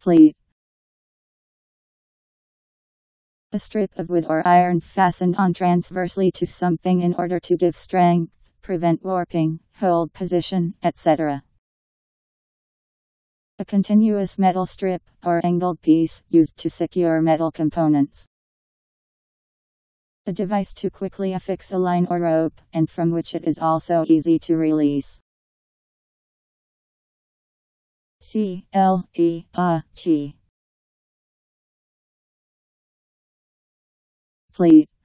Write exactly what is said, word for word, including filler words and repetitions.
plate. A strip of wood or iron fastened on transversely to something in order to give strength, prevent warping, hold position, et cetera. A continuous metal strip, or angled piece, used to secure metal components. A device to quickly affix a line or rope, and from which it is also easy to release. C L E A T. Plate.